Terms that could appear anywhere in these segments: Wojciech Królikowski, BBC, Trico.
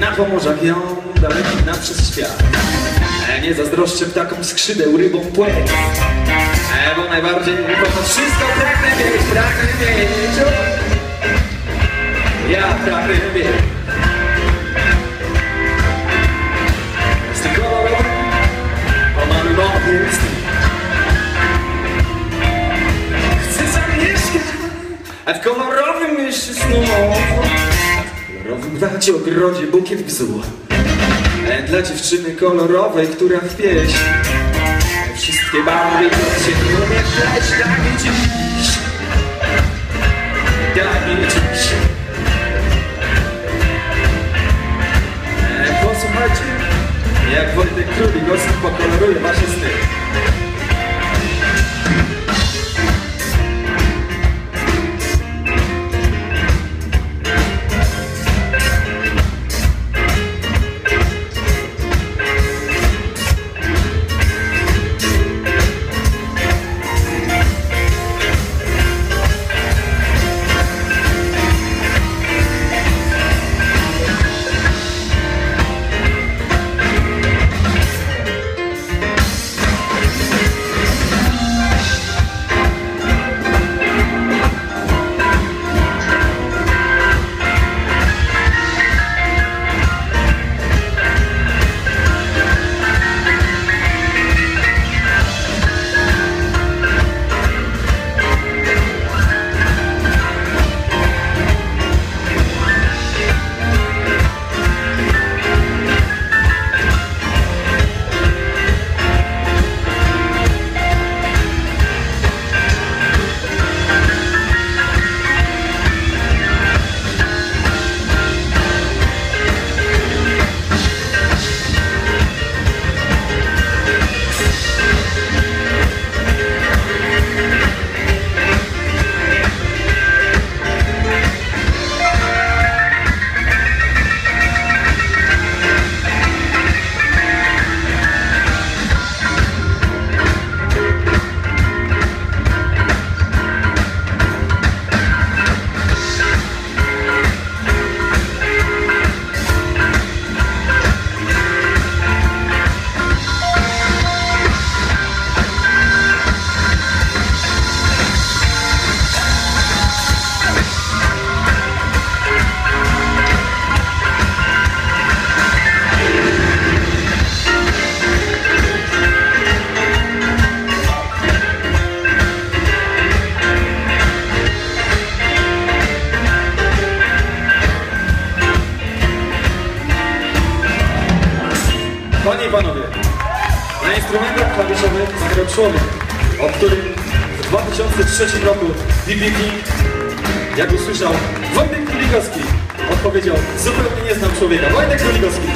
Na pomorzach ją daleki na przez świat. Nie zazdroszczę ptakom skrzydeł, rybą płeć, bo najbardziej to wszystko pragnę mieć, o! Ja pragnę mieć. Z tym kolorem omanuj mobiec. Chcę zamieszkać, a w kolorowym mieście snów. Rozgrzać ogrodzie bukiet bzu dla dziewczyny kolorowej, która w pieśń wszystkie barwy się nie umie grać. Daj mi dziś, daj mi dziś. Posłuchajcie, jak Wojtek Królikowski pokoloruje wasze sny. Panie i panowie, na instrumentach klawiszowych zagrał człowiek, o którym w 2003 roku BBC, jak usłyszał Wojtek Królikowski, odpowiedział: zupełnie nie znam człowieka. Wojtek Królikowski.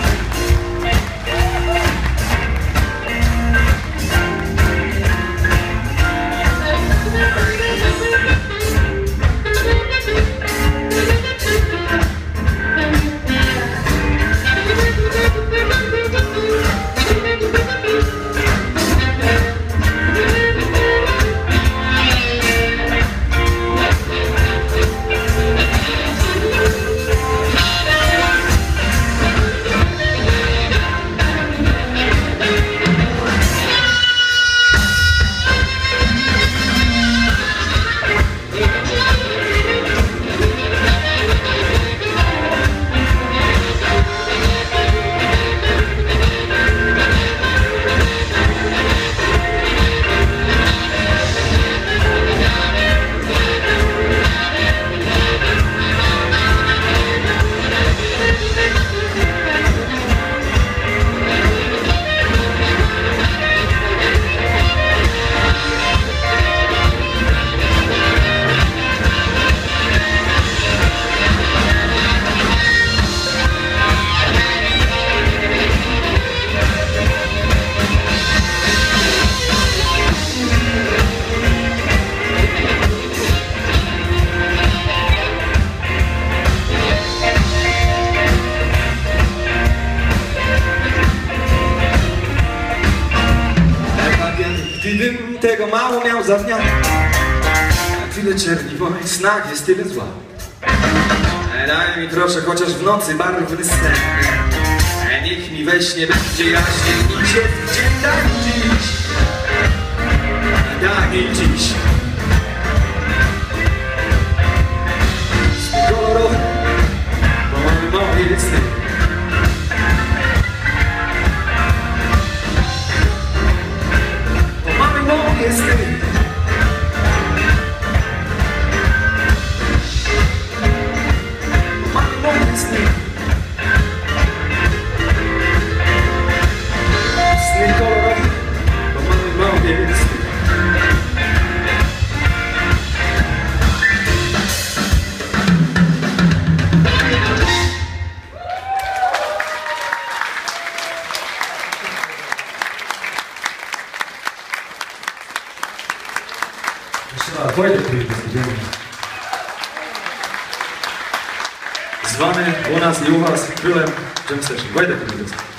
Gdybym tego mało miał za dnia, a tyle czerni w moich snach jest tyle zła. Daj mi proszę chociaż w nocy barwny sen. niech mi we śnie będzie jaśnie, idzie w dzień tak dziś, tak i dziś. Skoro moje sny, bo mamy moje sny. Zwany u nas i u was królem jam session. Wojciech Królikowski.